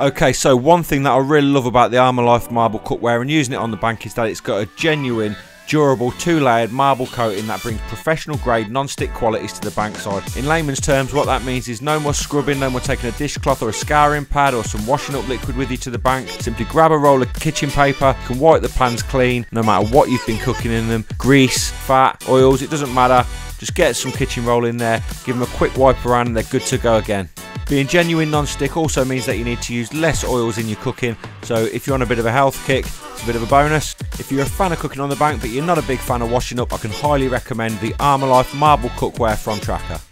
Okay, so one thing that I really love about the Armolife marble cookware and using it on the bank is that it's got a genuine, durable, two-layered marble coating that brings professional-grade, non-stick qualities to the bankside. In layman's terms, what that means is no more scrubbing, no more taking a dishcloth or a scouring pad or some washing-up liquid with you to the bank. Simply grab a roll of kitchen paper, you can wipe the pans clean, no matter what you've been cooking in them, grease, fat, oils, it doesn't matter. Just get some kitchen roll in there, give them a quick wipe around and they're good to go again. Being genuine non-stick also means that you need to use less oils in your cooking, so if you're on a bit of a health kick, it's a bit of a bonus. If you're a fan of cooking on the bank but you're not a big fan of washing up, I can highly recommend the Armolife marble cookware from Trakker.